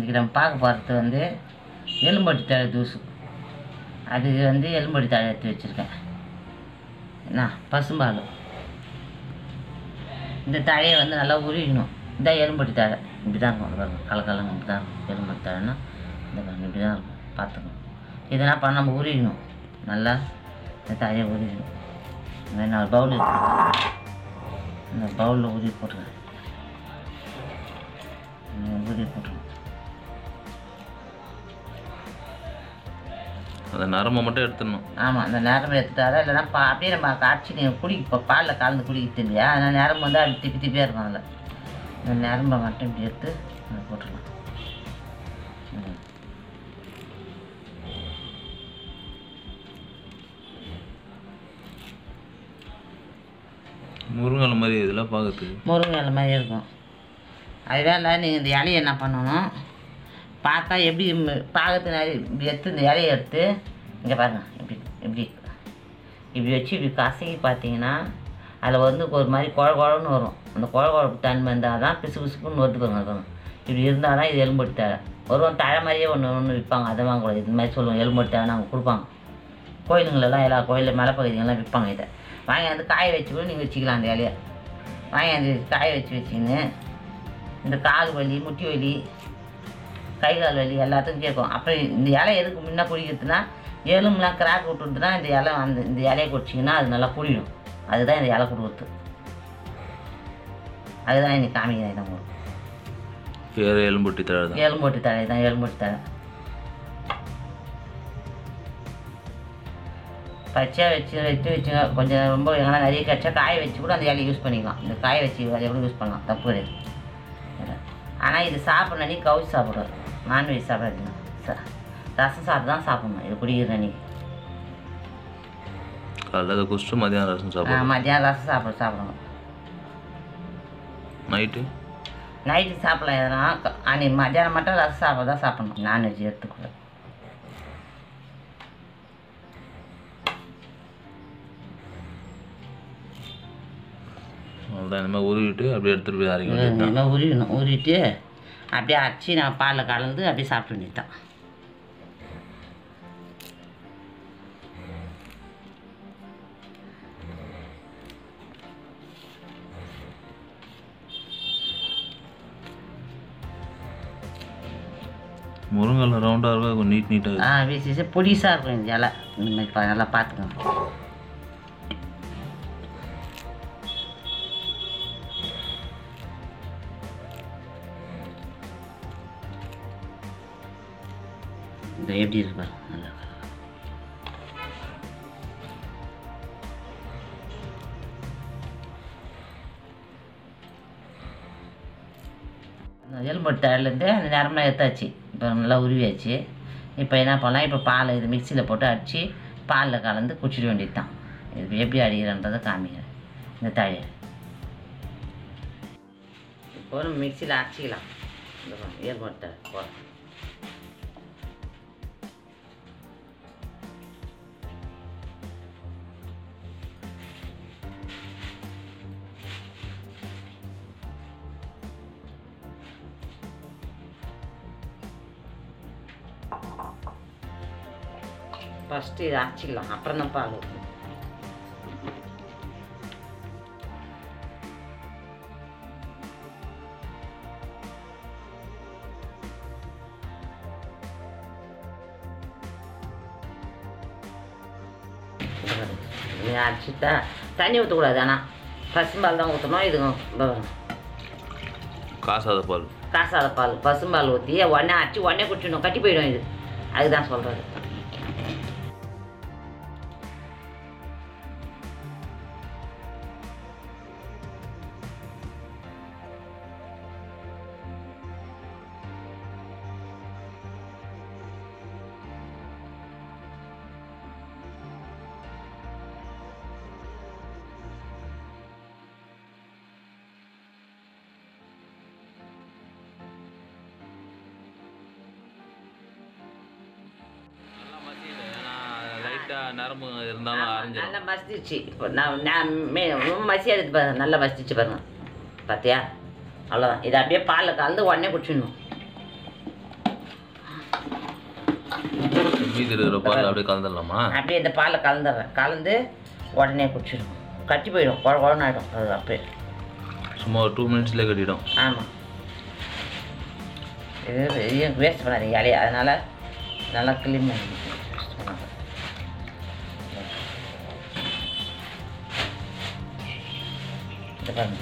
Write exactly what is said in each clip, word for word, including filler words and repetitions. வச்சுருக்கிறேன். பார்க்க போகிறது வந்து எலும்படி தழை தூசு, அது வந்து எலும்படி தழை எடுத்து வச்சுருக்கேன். என்ன பசும்பால், இந்த தழையை வந்து நல்லா உருவிக்கணும். இதான் எலும்படி தழை, இப்படி தான் இருக்கும். கலக்கலங்க இப்படி தான் இருக்கும். எலும்படி தழைன்னா இந்த இப்படி தான் இருக்கும். பார்த்துக்கணும். இதெல்லாம் பண்ண நம்ம உருவிக்கணும், நல்லா இந்த தழையை உருவிக்கணும். நான் ஒரு பவுல் இந்த பவுலில் ஊதி போட்டுருக்கேன். ஊதி போட்டுருக்கேன் அந்த நரம்பை மட்டும் எடுத்துடணும். ஆமாம், அந்த நரம்பு எடுத்துட்டாரா இல்லைன்னா பா அப்படியே நம்ம காய்ச்சி நீங்கள் குடிக்க இப்போ பாலில் கலந்து குடிக்கிறது இல்லையா, அதனால் நரம்பு வந்து அப்படி திப்பி திப்பியாக இருக்கும். அதில் இந்த நரம்பை மட்டும் இப்படி எடுத்து நம்ம போட்டுடலாம். முருங்கலை மாதிரி இதெல்லாம் பார்க்குறதுக்கு முருங்கலை மாதிரி இருக்கும். அதனால நீங்கள் இந்த இலையை என்ன பண்ணணும் பார்த்தா எப்படி பார்க்கறதுனால எடுத்து இந்த இலையை எடுத்து இங்கே பாருங்கள், இப்படி இப்படி இப்படி வச்சு இப்படி கசக்கி பார்த்தீங்கன்னா அதில் வந்து ஒரு மாதிரி குழ குழன்னு வரும். அந்த குழ குழப்பு தன்மை இருந்தால் தான் பிசு பிசுக்குன்னு வருது. பாருங்க, இப்படி இருந்தால் தான் இது எலும்படி தழை வரும். தழை மாதிரியே ஒன்று ஒன்று விற்பாங்க, அதை வாங்கக்கூடாது. இது மாதிரி சொல்லுவோம் எலும்படி தழை நாங்கள் கொடுப்பாங்க. கோயிலுங்களெல்லாம் எல்லா கோயிலில் மலை பகுதிகளெலாம் விற்பாங்க. இதை வாங்கியாந்து காய வச்சு கூட நீங்கள் வச்சுக்கலாம். அந்த இலையை வாங்கியாந்து காய வச்சு வச்சிங்கன்னு இந்த கால் வலி, முட்டி வலி, கை கால் வலி எல்லாத்துக்கும் கேட்கும். அப்புறம் இந்த இலை எதுக்கு முன்னே குடிக்கிறதுனா எலும்புலாம் கிராக் விட்டுட்டுனா இந்த இலை அந்த இந்த இலையை குடிச்சிங்கன்னா அது நல்லா குடிடும். அதுதான் இந்த இலை கொடுக்குறது. அதுதான் எனக்கு காமிக்கிறேன். நம்ம எலும்பொட்டி தழை தான், எலும்பொட்டி தழை தான், எலும்பொட்டி தழை பச்சையாக வச்சு எடுத்து வச்சுங்க. கொஞ்சம் ரொம்ப எங்கன்னா நிறைய கச்சா காய வச்சு கூட அந்த இலையை யூஸ் பண்ணிக்கலாம். இந்த காய வச்சு அதை கூட யூஸ் பண்ணலாம், தப்பு கிடையாது. ஆனால் இது சாப்பிட்ற அன்றைக்கி கவுச்சு சாப்பிட்றாரு, நான்வெஜ் சாப்பிட்றதுனா சார் ரசம் சாப்பிட்டு தான் சாப்பிட்ணும். இது குடிக்கிற அன்றைக்கி காலையில் குடிச்சிட்டு மதியானம் ரசம் சாப்பிடணும். மதியானம் ரசம் சாப்பிட சாப்பிடணும். நைட்டு நைட்டு சாப்பிடலாம். எதனா அன்றைக்கி மதியானம் மட்டும் ரசம் சாப்பிட தான் சாப்பிட்ணும். நான்வெஜ் எடுத்துக்கூடாது. அவ்வளோதான். இந்த மாதிரி உருவிட்டு அப்படியே எடுத்துகிட்டு போய் அரைக்க வேண்டியது. இந்த மாதிரி உருவிடணும். உருவிட்டு அப்படியே அரைச்சி நான் பாலில் கலந்து அப்படியே சாப்பிட வேண்டியதுதான். முருங்கலை ரவுண்டாக இருக்கும், கொஞ்சம் நீட் நீட்டாக ஆ வீசி பொடிசாக இருக்கும். இந்த இலை இந்த மாதிரி நல்லா பார்த்துக்கணும். எப்படி இருக்கு பாருங்க, நல்லா எலும்பொட்டி தழையிலேருந்து அந்த நேரம்லாம் எடுத்தாச்சு. இப்போ நல்லா உருவியாச்சு. இப்போ என்ன பண்ணலாம், இப்போ பாலை இது மிக்சியில் போட்டு அடித்து பாலில் கலந்து குடிச்சிட வேண்டியது தான். இது எப்படி அடிக்கிறன்றதை காமிக்கிறேன். இந்த தழையை இப்போ நம்ம மிக்சியில் அரைச்சிக்கலாம். எலும்பொட்டி தழை போகிறோம். ஃபஸ்ட்டு இதை அரைச்சிக்கலாம், அப்புறம் தான் பால் ஊற்றணும். அரைச்சிட்டா தண்ணி ஊற்றக்கூடாது. ஆனால் பசும்பால் தான் ஊற்றணும். இது காசாத பால், காசாத பால் பசும்பால் ஊற்றி உடனே அரைச்சி உடனே குடிச்சிடணும். கட்டி போயிடும் இது. அதுதான் சொல்கிறது. நரம்பு இருந்தாலும் நல்லா மசிச்சு இப்போ நான் நான் மே ரொம்ப மசியாக எடுத்து பாருங்கள், நல்லா மசிச்சு பாருங்கள். பார்த்தியா, அவ்வளோதான். இதை அப்படியே பாலில் கலந்து உடனே குடிச்சிடணும். பால் அப்படியே கலந்துடலாமா? அப்படியே இந்த பாலில் கலந்துடுறேன். கலந்து உடனே குடிச்சிடும், கட்டி போயிடும், குழ குழனாயிடும். அது அப்படியே சும்மா ஒரு டூ மினிட்ஸ்லேயே கட்டிடும். ஆமாம், இது எனக்கு வேஸ்ட் பண்ணாதீங்க இலையை, அதனால் நல்லா க்ளீன் பண்ணி இது பாருங்க.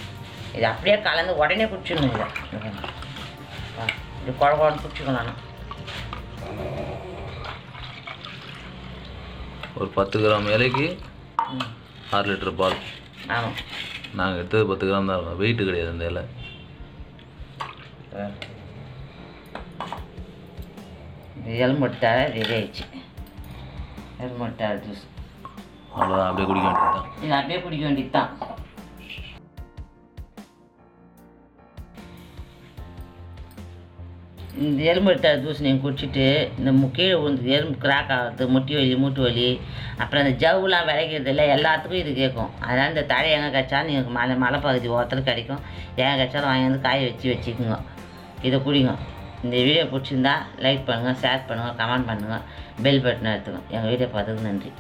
இது அப்படியே கலந்து உடனே குடிச்சிடணும். இதை இது குழ குழன்னு குடிச்சிக்கணும். ஆனால் ஒரு பத்து கிராம் இலைக்கு ஆறு லிட்டர் பால். ஆமாம், நாங்கள் எடுத்தது பத்து கிராம் தான் இருக்கும், வெயிட்டு கிடையாது அந்த இலை. எலும்பட்டா ரெடி ஆயிடுச்சு. எலும்பட்டா ஜூஸ் அவ்வளோதான், அப்படியே குடிக்க வேண்டியது தான். இது அப்படியே குடிக்க வேண்டியது தான். இந்த எலும்பட்டா ஜூஸ் நீங்கள் குடிச்சிட்டு இந்த கீழே விழுந்து எலும்பு கிராக் ஆகுறது, முட்டி வலி, மூட்டு வலி, அப்புறம் அந்த ஜவ்லாம் விளைக்கிறது இல்லை, எல்லாத்துக்கும் இது கேட்கும். அதனால் இந்த தழை எங்கே கிடச்சாலும் நீங்கள் மலை மலை பகுதி ஓரத்தில் கிடைக்கும், எங்கே கிடச்சாலும் வாங்கி வந்து காய வச்சு வச்சுக்குங்க. இதை குடிங்க. இந்த வீடியோ பிடிச்சிருந்தா லைக் பண்ணுங்கள், ஷேர் பண்ணுங்கள், கமெண்ட் பண்ணுங்கள், பெல் பட்டன் எடுத்துக்கோங்க. எங்கள் வீடியோ பார்த்துக்கு நன்றி.